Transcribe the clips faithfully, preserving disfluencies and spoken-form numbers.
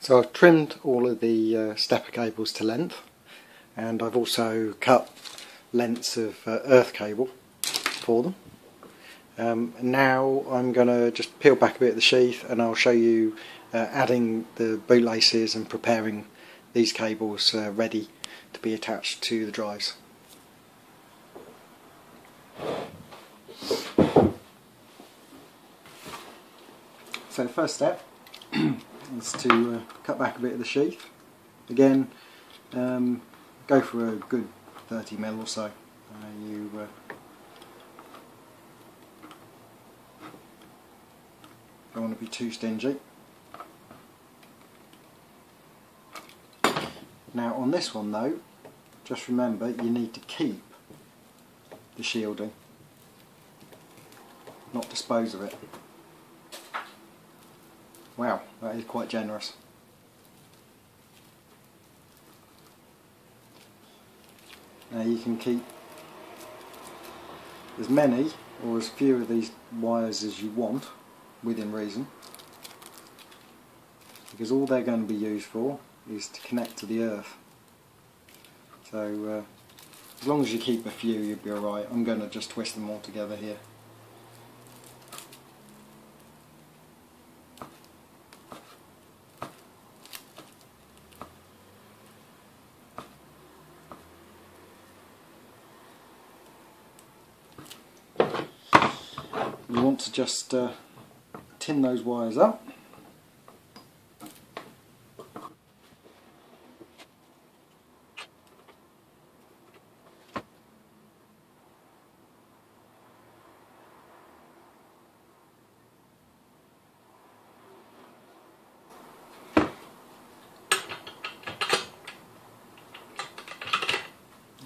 So I've trimmed all of the uh, stepper cables to length, and I've also cut lengths of uh, earth cable for them. Um, now I'm going to just peel back a bit of the sheath, and I'll show you uh, adding the bootlaces and preparing these cables uh, ready to be attached to the drives. So the first step is to uh, cut back a bit of the sheath. Again, um, go for a good thirty mil or so. Uh, you uh, don't want to be too stingy. Now on this one though, just remember you need to keep the shielding, not dispose of it. Wow, that is quite generous. Now you can keep as many or as few of these wires as you want, within reason, because all they're going to be used for is to connect to the earth. So uh, as long as you keep a few, you'll be alright. I'm going to just twist them all together here. You want to just uh, tin those wires up.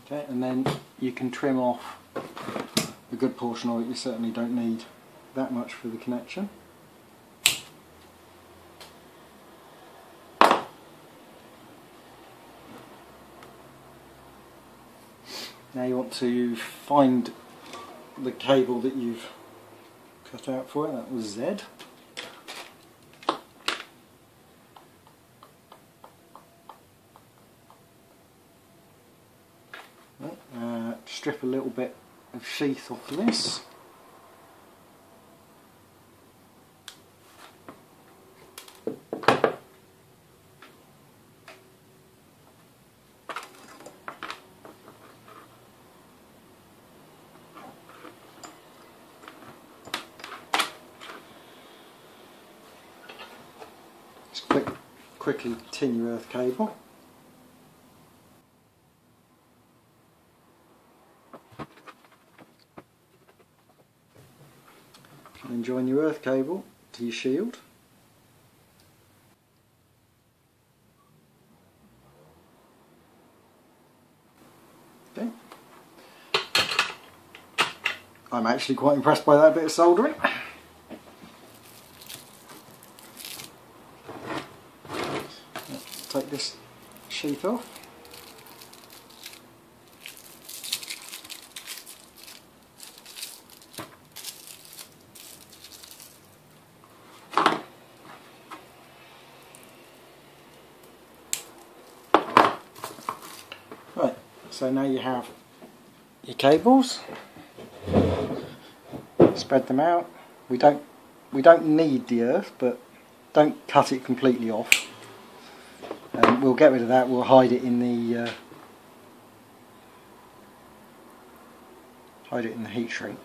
Okay, and then you can trim off a good portion of it. You certainly don't need that much for the connection. Now you want to find the cable that you've cut out for it. That was Z. Uh, strip a little bit of sheath off this. Just quick, quickly tin your earth cable. And join your earth cable to your shield. Okay. I'm actually quite impressed by that bit of soldering. Let's take this sheath off. So now you have your cables. Spread them out. We don't we don't need the earth, but don't cut it completely off. Um, we'll get rid of that. We'll hide it in the uh, hide it in the heat shrink.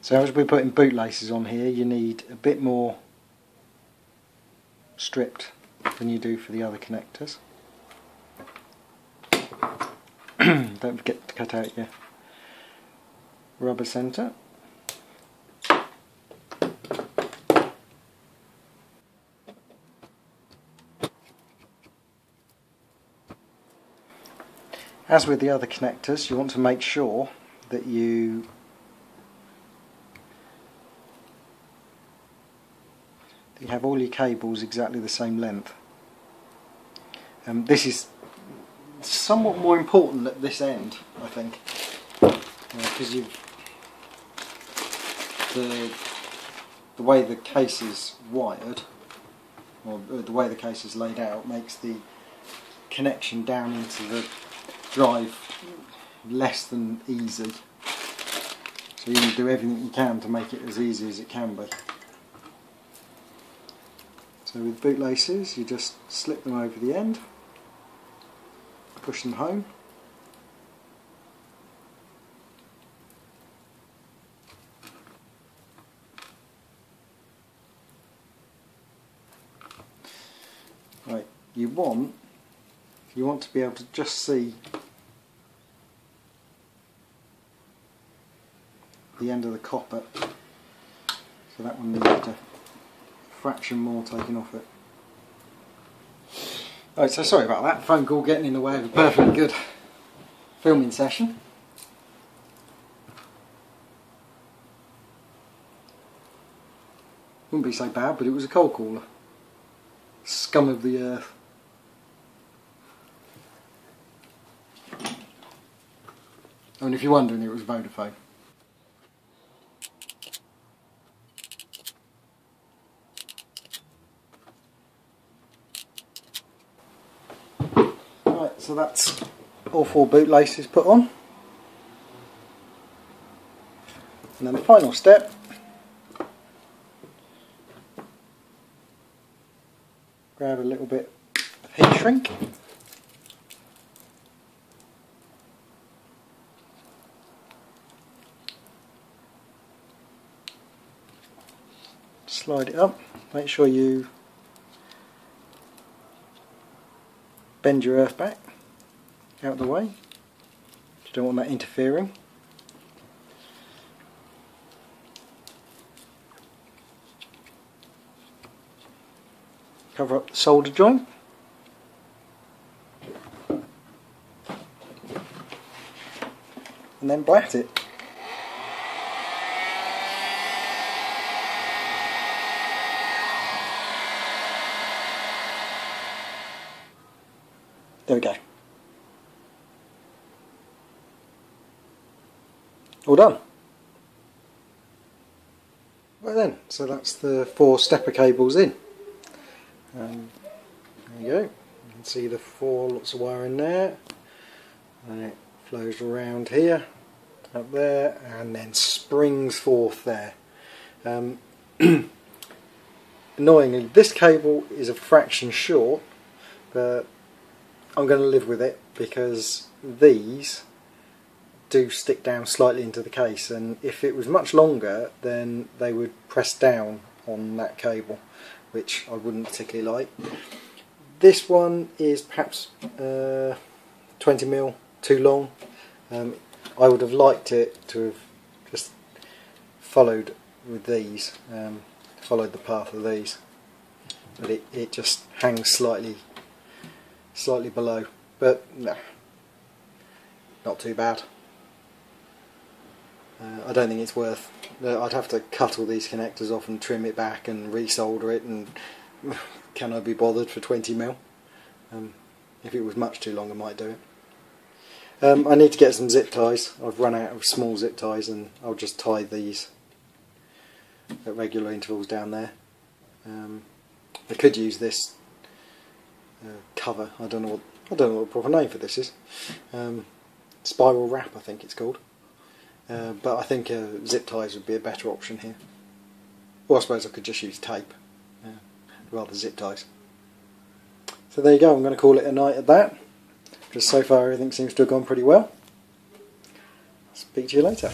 So as we're putting bootlaces on here, you need a bit more stripped than you do for the other connectors. Don't forget to cut out your rubber centre. As with the other connectors, you want to make sure that you that you have all your cables exactly the same length. Um, this is somewhat more important at this end, I think, because uh, you've the the way the case is wired, or the way the case is laid out, makes the connection down into the drive less than easy. So you need to do everything you can to make it as easy as it can be. So with bootlaces, you just slip them over the end, push them home. Right, you want you want to be able to just see the end of the copper, so that one needs a fraction more taken off it. Right, so sorry about that, phone call getting in the way of a perfectly good filming session. Wouldn't be so bad, but it was a cold caller. Scum of the earth. I mean, if you're wondering, it was Vodafone. Right, so that's all four bootlaces put on. And then the final step . Grab a little bit of heat shrink. Slide it up. Make sure you bend your earth back out of the way. You don't want that interfering. Cover up the solder joint. And then blat it. There we go. All done. Right then, so that's the four stepper cables in. And there you go, you can see the four lots of wire in there, and it flows around here, up there, and then springs forth there. Um, annoyingly, this cable is a fraction short, but I'm going to live with it because these do stick down slightly into the case, and if it was much longer, then they would press down on that cable, which I wouldn't particularly like. This one is perhaps uh, twenty mil too long. Um, I would have liked it to have just followed with these, um, followed the path of these, but it, it just hangs slightly, slightly below. But no, not too bad. Uh, I don't think it's worth. Uh, I'd have to cut all these connectors off and trim it back and resolder it. And can I be bothered for twenty mil? Um, if it was much too long, I might do it. Um, I need to get some zip ties. I've run out of small zip ties, and I'll just tie these at regular intervals down there. Um, I could use this uh, cover. I don't know. What, I don't know what the proper name for this is. Um, spiral wrap, I think it's called. Uh, but I think uh, zip ties would be a better option here. Or I suppose I could just use tape, yeah, rather than zip ties. So there you go, I'm going to call it a night at that. Because so far everything seems to have gone pretty well. Speak to you later.